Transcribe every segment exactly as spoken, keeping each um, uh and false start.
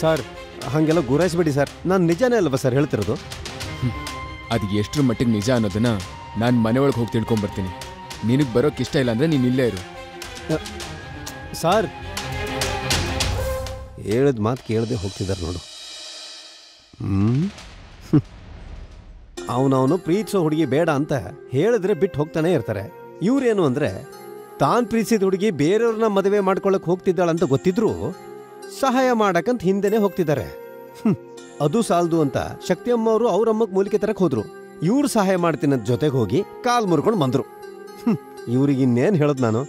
Sir हाँगेल्ल गुरायिसबेडि sir नानु निजाने Alva sir हेळ्तिरोदु अदु एष्टर मट्टिगे निज अन्नोदन्न नानु मनेयोळगे होगि तिळ्कोंड बर्तीनि निनगे बरोक्के इष्ट इल्ल अंद्रे नीनु इल्ले इरु सर हेळिद मातु केळदे होग्तिदारे नोडु हम्म ಅವನವನು ಪ್ರೀತಿಸೋ ಹುಡುಗಿ ಬೇಡ ಅಂತ ಹೇಳಿದ್ರೆ ಬಿಟ್ಟು ಹೋಗ್ತಾನೆ ಇರ್ತಾರೆ ಇವರೇನು ಅಂದ್ರೆ ತಾನ್ ಪ್ರೀತಿಸಿದ ಹುಡುಗಿ ಬೇರೆಯವರನ್ನ ಮದುವೆ ಮಾಡ್ಕೊಳ್ಳಕ್ಕೆ ಹೋಗ್ತಿದ್ದಾಳೆ ಅಂತ ಗೊತ್ತಿದ್ರು ಸಹಾಯ ಮಾಡಕಂತ ಹಿಂದೆನೇ ಹೋಗ್ತಿದ್ದಾರೆ ಅದು ಸಾಲದು ಅಂತ ಶಕ್ತಿಯಮ್ಮ ಅವರು ಅವರ ಅಮ್ಮಕ್ಕೆ ಮೂಲಿಕೆ ತರಕ್ಕೆ ಹೋದ್ರು ಇವರು ಸಹಾಯ ಮಾಡ್ತಿನ ಜೊತೆಗೆ ಹೋಗಿ ಕಾಲ್ ಮುರ್ಕೊಂಡು ಬಂದ್ರು ಇವರಿಗೆ ಇನ್ನೇನ್ ಹೇಳೋದು ನಾನು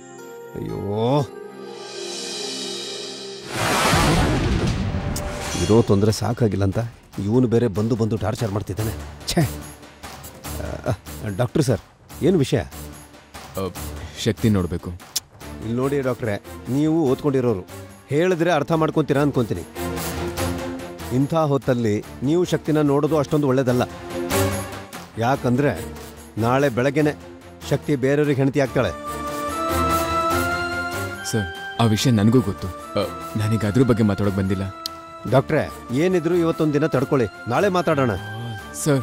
ಅಯ್ಯೋ ಇರೋ ತೊಂದ್ರೆ ಸಾಕಾಗಿಲ್ಲ ಅಂತ ಇವನು ಬೇರೆ ಬಂದು ಬಂದು ಟಾರ್ಚರ್ ಮಾಡ್ತಿದ್ದಾನೆ ಛೆ ಡಾಕ್ಟರ್ ಸರ್ ಏನು ವಿಷಯ ಶಕ್ತಿ ನೋಡಬೇಕು ಇಲ್ಲಿ ನೋಡಿ ಡಾಕ್ಟ್ರೇ ನೀವು ಓದ್ಕೊಂಡಿರೋರು ಹೇಳಿದ್ರೆ ಅರ್ಥ ಮಾಡ್ಕೊಂತೀರಾ ಅನ್ಕೊಂತೀನಿ ಇಂಥ ಹೊತ್ತಲ್ಲಿ ನೀವು ಶಕ್ತಿನ ನೋಡೋದು ಅಷ್ಟೊಂದು ಒಳ್ಳೆಯದಲ್ಲ ಯಾಕಂದ್ರೆ ನಾಳೆ ಬೆಳಗ್ಗೆನೆ ಶಕ್ತಿ ಬೇರೆಯವರಿಗೆ ಹೆಂಡತಿ ಆಗ್ತಾಳೆ ಸರ್ ಆ ವಿಷಯ ನನಗೂ ಗೊತ್ತು ನನಗೆ ಅದರ ಬಗ್ಗೆ ಮಾತಾಡೋಕೆ ಬಂದಿಲ್ಲ ಡಾಕ್ಟ್ರೇ ಏನಿದ್ರು ಇವತ್ತೊಂದು ದಿನ ತಡ್ಕೊಳ್ಳಿ ನಾಳೆ ಮಾತಾಡೋಣ ಸರ್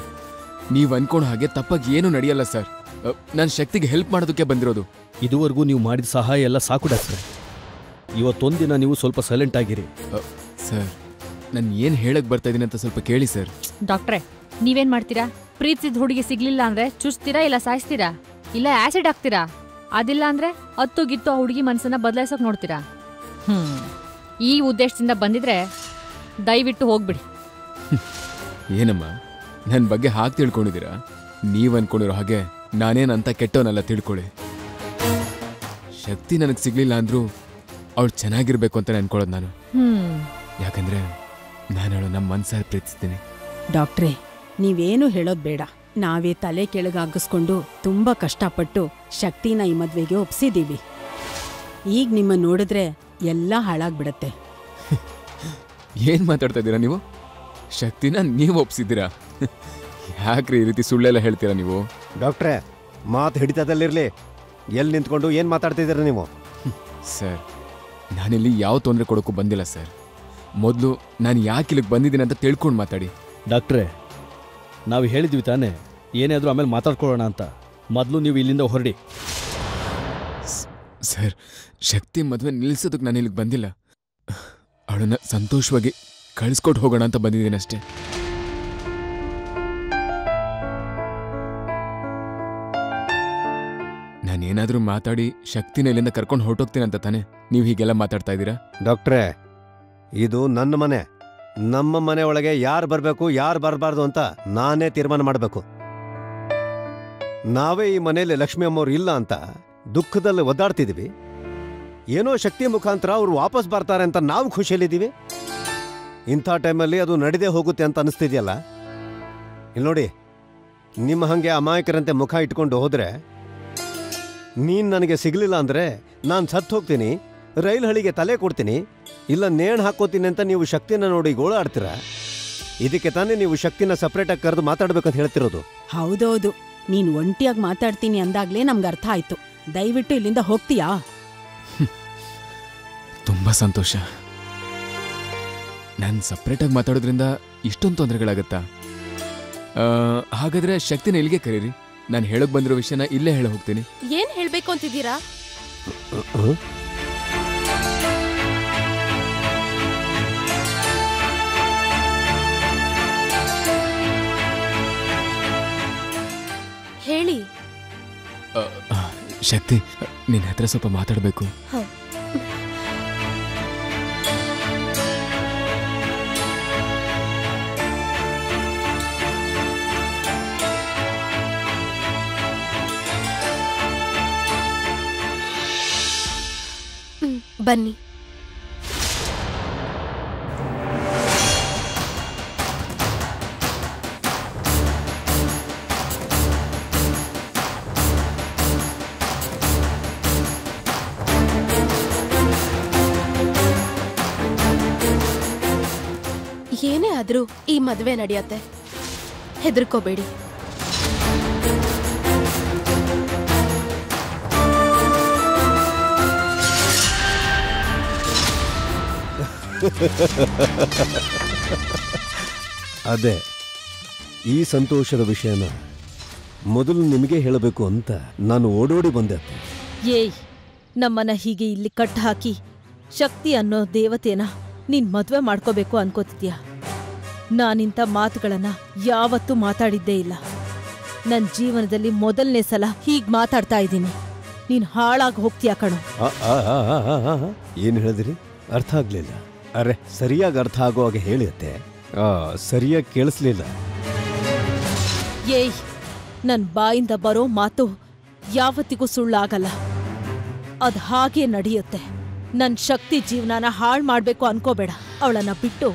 ನೀವು ಅನ್ಕೊಂಡ ಹಾಗೆ ತಪ್ಪಾಗಿ ಏನು ನಡೆಯಲ್ಲ ಸರ್ ನಾನು ಶಕ್ತಿಗೆ ಹೆಲ್ಪ್ ಮಾಡೋದಕ್ಕೆ ಬಂದಿರೋದು ಇದುವರೆಗೂ ನೀವು ಮಾಡಿದ ಸಹಾಯ ಎಲ್ಲ ಸಾಕು ಡಾಕ್ಟ್ರೇ ಇವತ್ತೊಂದು ದಿನ ನೀವು ಸ್ವಲ್ಪ ಸೈಲೆಂಟ್ ಆಗಿರಿ ಸರ್ ನಾನು ಏನು ಹೇಳಕ್ಕೆ ಬರ್ತಾ ಇದೀನಿ ಅಂತ ಸ್ವಲ್ಪ ಕೇಳಿ ಸರ್ ಡಾಕ್ಟ್ರೇ ನೀವೇನ್ ಮಾಡ್ತೀರಾ ಪ್ರೀತಿಸಿದ ಹುಡುಗಿ ಸಿಗ್ಲಿಲ್ಲ ಅಂದ್ರೆ ಚುಚ್ತೀರಾ ಇಲ್ಲ ಸಾಯಿಸ್ತೀರಾ ಇಲ್ಲ ಆಸಿಡ್ ಹಾಕ್ತೀರಾ ಅದಿಲ್ಲ ಅಂದ್ರೆ ಅತ್ತು ಗಿತ್ತು ಆ ಹುಡುಗಿ ಮನಸ್ಸನ್ನ ಬದಲಾಯಿಸೋಕೆ ನೋಡ್ತೀರಾ ಹ್ಮ್ ಈ ಉದ್ದೇಶದಿಂದ ಬಂದಿದ್ರೆ ದಯವಿಟ್ಟು ಹೋಗ್ಬಿಡಿ ಏನಮ್ಮ ನನ್ನ ಬಗ್ಗೆ ಹಾಗೆ ತಿಳ್ಕೊಂಡಿದ್ದೀರಾ ನೀವು ಅನ್ಕೊಂಡಿರೋ ಹಾಗೆ ನಾನೇನಂತ ಕೆಟ್ಟವನಲ್ಲ ತಿಳ್ಕೊಳ್ಳಿ ಶಕ್ತಿ ನನಗೆ ಸಿಗಲಿಲ್ಲ ಅಂದ್ರೂ ಅವಳು ಚೆನ್ನಾಗಿರ್ಬೇಕು ಅಂತ ಅನ್ಕೊಳ್ಳೋದು ನಾನು ಯಾಕಂದ್ರೆ ನಾನು ಅವಳು ನಮ್ಮ ಮನಸಾರ ಪ್ರೀತಿಸ್ತೀನಿ ಡಾಕ್ಟ್ರೇ ನೀವೇನು ಹೇಳೋದು ಬೇಡ ನಾವೇ ತಲೆ ಕೆಳಗಾಗಿಸ್ಕೊಂಡು ತುಂಬ ಕಷ್ಟಪಟ್ಟು ಶಕ್ತಿನ ಈ ಮದುವೆಗೆ ಒಪ್ಸಿದ್ದೀವಿ ಈಗ ನಿಮ್ಮ ನೋಡಿದ್ರೆ ಎಲ್ಲ ಹಾಳಾಗ್ಬಿಡತ್ತೆ ಏನು ಮಾತಾಡ್ತಾ ಇದ್ದೀರಾ ನೀವು ಶಕ್ತಿನ ನೀವು ಒಪ್ಸಿದ್ದೀರಾ ಯಾಕ್ರಿ ಈ ರೀತಿ ಸುಳ್ಳೆಲ್ಲ ಹೇಳ್ತೀರಾ ನೀವು ಡಾಕ್ಟ್ರೇ ಮಾತು ಹಿಡಿತದಲ್ಲಿರಲಿ ಎಲ್ಲಿ ನಿಂತ್ಕೊಂಡು ಏನು ಮಾತಾಡ್ತಾ ಇದ್ದೀರಾ ನೀವು ಸರ್ ನಾನಿಲ್ಲಿ ಯಾವ ತೊಂದರೆ ಕೊಡೋಕ್ಕೂ ಬಂದಿಲ್ಲ ಸರ್ ಮೊದಲು ನಾನು ಯಾಕೆ ಇಲ್ಲಿಗೆ ಬಂದಿದ್ದೀನಿ ಅಂತ ತಿಳ್ಕೊಂಡು ಮಾತಾಡಿ ಡಾಕ್ಟ್ರೇ ನಾವು ಹೇಳಿದ್ವಿ ತಾನೇ ಏನಾದರೂ ಆಮೇಲೆ ಮಾತಾಡ್ಕೊಳ್ಳೋಣ ಅಂತ ಮೊದಲು ನೀವು ಇಲ್ಲಿಂದ ಹೊರಡಿ ಸರ್ ಶಕ್ತಿ ಮದುವೆ ನಿಲ್ಲಿಸೋದಕ್ಕೆ ನಾನು ಇಲ್ಲಿಗೆ ಬಂದಿಲ್ಲ ಅವಳನ್ನ ಸಂತೋಷವಾಗಿ ಕಳಿಸ್ಕೊಟ್ಟು ಹೋಗೋಣ ಅಂತ ಬಂದಿದ್ದೀನಿ ಅಷ್ಟೇ ನಾನೇನಾದರೂ ಮಾತಾಡಿ ಶಕ್ತಿನ ಇಲ್ಲಿಂದ ಕರ್ಕೊಂಡು ಹೊರಟೋಗ್ತೀನಿ ಅಂತ ತಾನೆ ನೀವು ಹೀಗೆಲ್ಲ ಮಾತಾಡ್ತಾ ಇದ್ದೀರಾ ಡಾಕ್ಟ್ರೇ ಇದು ನನ್ನ ಮನೆ ನಮ್ಮ ಮನೆ ಒಳಗೆ ಯಾರು ಬರಬೇಕು ಯಾರು ಬರಬಾರ್ದು ಅಂತ ನಾನೇ ತೀರ್ಮಾನ ಮಾಡಬೇಕು ನಾವೇ ಈ ಮನೆಯಲ್ಲಿ ಲಕ್ಷ್ಮಿ ಅಮ್ಮವ್ರು ಇಲ್ಲ ಅಂತ ದುಃಖದಲ್ಲಿ ಒದ್ದಾಡ್ತಿದ್ವಿ ಏನೋ ಶಕ್ತಿ ಮುಖಾಂತರ ಅವರು ವಾಪಸ್ ಬರ್ತಾರೆ ಅಂತ ನಾವು ಖುಷಿಯಲ್ಲಿದ್ದೀವಿ ಇಂಥ ಟೈಮಲ್ಲಿ ಅದು ನಡೆದೇ ಹೋಗುತ್ತೆ ಅಂತ ಅನಿಸ್ತಿದೆಯಲ್ಲ ಇಲ್ಲಿ ನೋಡಿ ನಿಮ್ಮ ಹಾಗೆ ಅಮಾಯಕರಂತೆ ಮುಖ ಇಟ್ಕೊಂಡು ಹೋದರೆ ನೀನು ನನಗೆ ಸಿಗಲಿಲ್ಲ ಅಂದರೆ ನಾನು ಸತ್ತು ಹೋಗ್ತೀನಿ ರೈಲ್ ಹಳಿಗೆ ತಲೆ ಕೊಡ್ತೀನಿ ಇಲ್ಲ ನೇಣು ಹಾಕೋತೀನಿ ಅಂತ ನೀವು ಶಕ್ತಿನ ನೋಡಿ ಗೋಳಾಡ್ತೀರಾ ಇದಕ್ಕೆ ತಾನೇ ನೀವು ಶಕ್ತಿನ ಸಪ್ರೇಟಾಗಿ ಕರೆದು ಮಾತಾಡ್ಬೇಕಂತ ಹೇಳ್ತಿರೋದು ಹೌದೌದು ನೀನು ಒಂಟಿಯಾಗಿ ಮಾತಾಡ್ತೀನಿ ಅಂದಾಗಲೇ ನಮ್ಗೆ ಅರ್ಥ ಆಯಿತು ದಯವಿಟ್ಟು ಇಲ್ಲಿಂದ ಹೋಗ್ತೀಯಾ ತುಂಬ ಸಂತೋಷ ನಾನು ಸಪ್ರೇಟಾಗಿ ಮಾತಾಡೋದ್ರಿಂದ ಇಷ್ಟೊಂದು ತೊಂದರೆಗಳಾಗತ್ತಾ ಹಾಗಾದರೆ ಶಕ್ತಿನ ಇಲ್ಲಿಗೆ ಕರೀರಿ ನಾನು ಹೇಳೋಕೆ ಬಂದಿರೋ ವಿಷಯನ ಇಲ್ಲೇ ಹೇಳಿ ಹೋಗ್ತೀನಿ ಏನು ಹೇಳಬೇಕು ಅಂತಿದ್ದೀರಾ ಹೇಳಿ ಶಕ್ತಿ ನಿನ್ನ ಹತ್ರ ಸ್ವಲ್ಪ ಮಾತಾಡಬೇಕು ಬನ್ನಿ ಏನೇ ಆದರೂ ಈ ಮದುವೆ ನಡೆಯುತ್ತೆ ಹೆದರ್ಕೋಬೇಡಿ ಅದೇ ಈ ಸಂತೋಷದ ವಿಷಯನ ಮೊದಲು ನಿಮಗೆ ಹೇಳಬೇಕು ಅಂತ ನಾನು ಓಡೋಡಿ ಬಂದೆ. ಏಯ್ ನಮ್ಮನ್ನ ಹೀಗೆ ಇಲ್ಲಿ ಕಟ್ ಹಾಕಿ ಶಕ್ತಿ ಅನ್ನೋ ದೇವತೆನ ನೀನ್ ಮದುವೆ ಮಾಡ್ಕೋಬೇಕು ಅನ್ಕೋತಿದ್ಯಾ? ನಾನಿಂತ ಮಾತುಗಳನ್ನ ಯಾವತ್ತೂ ಮಾತಾಡಿದ್ದೇ ಇಲ್ಲ. ನನ್ನ ಜೀವನದಲ್ಲಿ ಮೊದಲನೇ ಸಲ ಹೀಗೆ ಮಾತಾಡ್ತಾ ಇದ್ದೀನಿ. ನೀನ್ ಹಾಳಾಗಿ ಹೋಗ್ತೀಯ ಕಣೋ. ಏನು ಹೇಳಿದ್ರಿ? ಅರ್ಥ ಆಗ್ಲಿಲ್ಲ. ಅರೆ ಸರಿಯಾಗಿ ಅರ್ಥ ಆಗೋ ಹಾಗೆ ಹೇಳುತ್ತೆ, ಸರಿಯಾಗಿ ಕೇಳಿಸ್ಲಿಲ್ಲ. ಏಯ್ ನನ್ನ ಬಾಯಿಂದ ಬರೋ ಮಾತು ಯಾವತ್ತಿಗೂ ಸುಳ್ಳಾಗಲ್ಲ, ಅದು ಹಾಗೆ ನಡೆಯುತ್ತೆ. ನನ್ನ ಶಕ್ತಿ ಜೀವನನ ಹಾಳು ಮಾಡಬೇಕು ಅನ್ಕೋಬೇಡ. ಅವಳನ್ನ ಬಿಟ್ಟು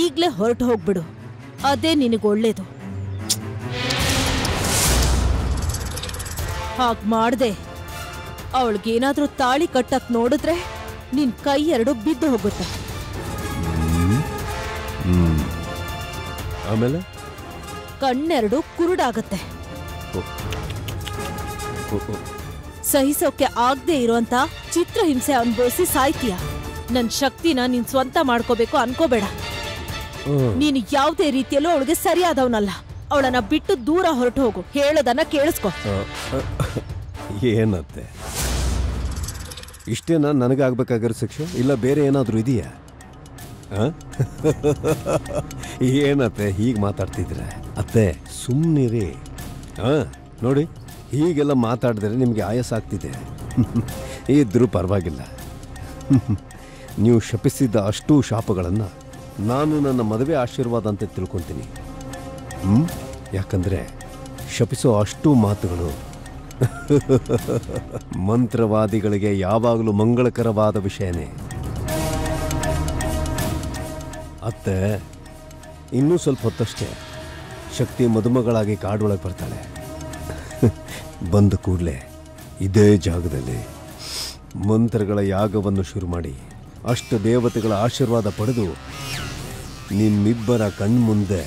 ಈಗಲೇ ಹೊರಟು ಹೋಗ್ಬಿಡು, ಅದೇ ನಿನಗೆ ಒಳ್ಳೇದು. ಹಾಗೆ ಮಾಡದೆ ಅವಳಿಗೇನಾದರೂ ತಾಳಿ ಕಟ್ಟಕ್ಕೆ ನೋಡಿದ್ರೆ ನಿನ್ನ ಕೈ ಎರಡು ಬಿದ್ದು ಹೋಗುತ್ತೆ. ಆಮೇಲೆ ಕಣ್ಣೆರಡು ಕುರುಡಾಗತ್ತೆ. ಸಹಿಸೋಕೆ ಆಗದೆ ಇರೋಂಥ ಚಿತ್ರಹಿಂಸೆ ಅನುಭವಿಸಿ ಸಾಯ್ತೀಯ. ನನ್ನ ಶಕ್ತಿನ ನೀನು ಸ್ವಂತ ಮಾಡ್ಕೋಬೇಕು ಅನ್ಕೋಬೇಡ. ನೀನು ಯಾವುದೇ ರೀತಿಯಲ್ಲೂ ಅವಳಿಗೆ ಸರಿಯಾದವನಲ್ಲ. ಅವಳನ್ನ ಬಿಟ್ಟು ದೂರ ಹೊರಟು ಹೋಗು. ಹೇಳೋದನ್ನ ಕೇಳಿಸ್ಕೊ. ಏನತ್ತೆ ಇಷ್ಟೇನಾ ನನಗಾಗಬೇಕಾಗಿರೋ ಶಿಕ್ಷೆ? ಇಲ್ಲ ಬೇರೆ ಏನಾದರೂ ಇದೆಯಾ? ಏನತ್ತೆ ಹೀಗೆ ಮಾತಾಡ್ತಿದ್ರೆ? ಅತ್ತೆ ಸುಮ್ಮನಿರಿ. ಹಾಂ ನೋಡಿ, ಹೀಗೆಲ್ಲ ಮಾತಾಡಿದ್ರೆ ನಿಮಗೆ ಆಯಾಸ ಆಗ್ತಿದೆ. ಇದ್ರೂ ಪರವಾಗಿಲ್ಲ, ನೀವು ಶಪಿಸಿದ್ದ ಅಷ್ಟೂ ಶಾಪಗಳನ್ನು ನಾನು ನನ್ನ ಮದುವೆ ಆಶೀರ್ವಾದ ಅಂತ ತಿಳ್ಕೊತೀನಿ. ಹ್ಞೂ ಯಾಕಂದರೆ ಶಪಿಸೋ ಅಷ್ಟೂ ಮಾತುಗಳು ಮಂತ್ರವಾದಿಗಳಿಗೆ ಯಾವಾಗಲೂ ಮಂಗಳಕರವಾದ ವಿಷಯನೇ. ಅತ್ತೆ ಇನ್ನೂ ಸ್ವಲ್ಪ ಹೊತ್ತಷ್ಟೇ ಶಕ್ತಿ ಮದುಮಗಳಾಗಿ ಕಾಡೊಳಗೆ ಬರ್ತಾಳೆ. ಬಂದ ಕೂಡಲೇ ಇದೇ ಜಾಗದಲ್ಲಿ ಮಂತ್ರಗಳ ಯಾಗವನ್ನು ಶುರು ಮಾಡಿ ಅಷ್ಟು ದೇವತೆಗಳ ಆಶೀರ್ವಾದ ಪಡೆದು ನಿಮ್ಮಿಬ್ಬರ ಕಣ್ಮುಂದೆ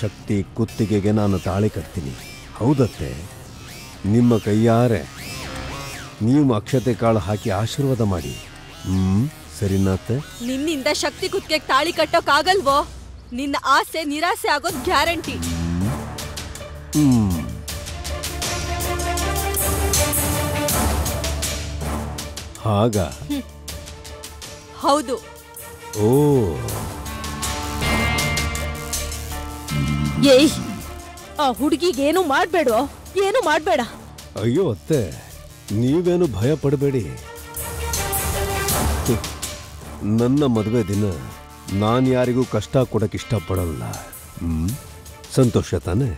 ಶಕ್ತಿ ಕುತ್ತಿಗೆಗೆ ನಾನು ತಾಳಿ ಕಟ್ತೀನಿ. ಹೌದತ್ತೆ, ನಿಮ್ಮ ಕೈಯಾರೆ ನೀವು ಅಕ್ಷತೆ ಕಾಳು ಹಾಕಿ ಆಶೀರ್ವಾದ ಮಾಡಿ. ಹ್ಞೂ ಸರಿನಾತ್ತೆ? ನಿನ್ನಿಂದ ಶಕ್ತಿ ಕುತ್ತಿಗೆಗೆ ತಾಳಿ ಕಟ್ಟೋಕ್ಕಾಗಲ್ವೋ? ನಿನ್ನ ಆಸೆ ನಿರಾಸೆ ಆಗೋದು ಗ್ಯಾರಂಟಿ. ಹ್ಞೂ ಹಾಗ? ಹೌದು. ಓ ಏಯ್ ಆ ಹುಡುಗಿಗೇನು ಮಾಡಬೇಡೋ, ಏನು ಮಾಡಬೇಡ. ಅಯ್ಯೋ ಅತ್ತೆ ನೀವೇನು ಭಯ ಪಡಬೇಡಿ. ನನ್ನ ಮದುವೆ ದಿನ ನಾನು ಯಾರಿಗೂ ಕಷ್ಟ ಕೊಡೋಕೆ ಇಷ್ಟಪಡಲ್ಲ. ಹ್ಞೂ ಸಂತೋಷ ತಾನೆ?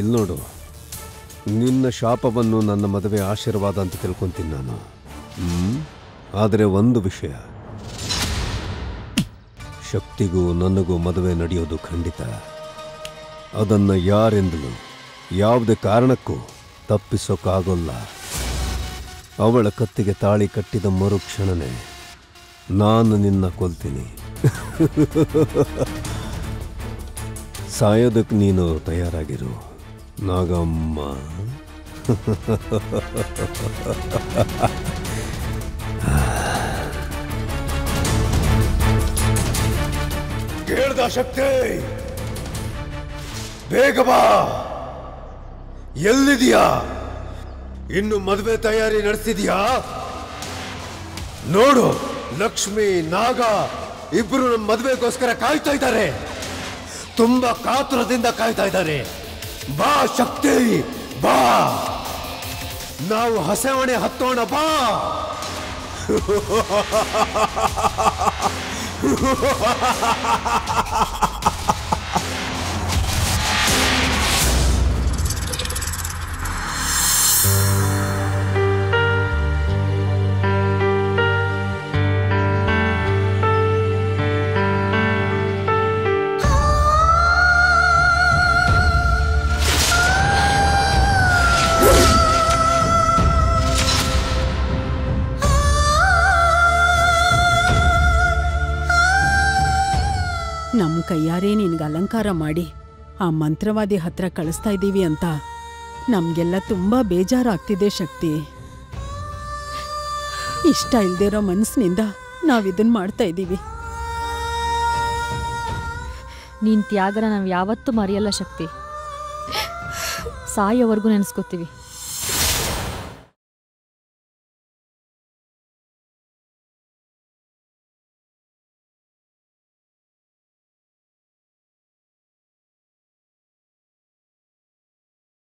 ಇಲ್ಲಿ ನೋಡು, ನಿನ್ನ ಶಾಪವನ್ನು ನನ್ನ ಮದುವೆ ಆಶೀರ್ವಾದ ಅಂತ ತಿಳ್ಕೊತೀನಿ ನಾನು. ಹ್ಞೂ ಆದರೆ ಒಂದು ವಿಷಯ, ಶಕ್ತಿಗೂ ನನಗೂ ಮದುವೆ ನಡೆಯೋದು ಖಂಡಿತ. ಅದನ್ನು ಯಾರೆಂದಲೂ ಯಾವುದೇ ಕಾರಣಕ್ಕೂ ತಪ್ಪಿಸೋಕ್ಕಾಗೋಲ್ಲ. ಅವಳ ಕತ್ತಿಗೆ ತಾಳಿ ಕಟ್ಟಿದ ಮರುಕ್ಷಣನೇ ನಾನು ನಿನ್ನ ಕೊಲ್ತೀನಿ. ಸಾಯೋದಕ್ಕೆ ನೀನು ತಯಾರಾಗಿರು ನಾಗಮ್ಮ. ಕೇಳ್ದ ಶಕ್ತಿ, ಬೇಗ ಬಾ. ಎಲ್ಲಿದೆಯಾ? ಇನ್ನು ಮದುವೆ ತಯಾರಿ ನಡೆಸಿದೀಯಾ? ನೋಡು, ಲಕ್ಷ್ಮಿ ನಾಗ ಇಬ್ರು ನಮ್ಮ ಮದುವೆಗೋಸ್ಕರ ಕಾಯ್ತಾ ಇದ್ದಾರೆ, ತುಂಬಾ ಕಾತುರದಿಂದ ಕಾಯ್ತಾ ಇದ್ದಾರೆ. ಬಾ ಶಕ್ತಿ ಬಾ, ನಾವು ಹಸೆವಣೆ ಹತ್ತೋಣ ಬಾ. ನಮ್ಮ ಕೈಯಾರೇ ನಿನಗೆ ಅಲಂಕಾರ ಮಾಡಿ ಆ ಮಂತ್ರವಾದಿ ಹತ್ರ ಕಳಿಸ್ತಾ ಇದ್ದೀವಿ ಅಂತ ನಮಗೆಲ್ಲ ತುಂಬ ಬೇಜಾರಾಗ್ತಿದೆ ಶಕ್ತಿ. ಇಷ್ಟ ಇಲ್ಲದಿರೋ ಮನಸ್ಸಿನಿಂದ ನಾವು ಇದನ್ನ ಮಾಡ್ತಾ ಇದೀವಿ. ನೀನ್ ತ್ಯಾಗನ ನಾವು ಯಾವತ್ತೂ ಮರೆಯಲ್ಲ ಶಕ್ತಿ. ಸಾಯೋವರೆಗೂ ನೆನೆಸ್ಕೊತೀವಿ.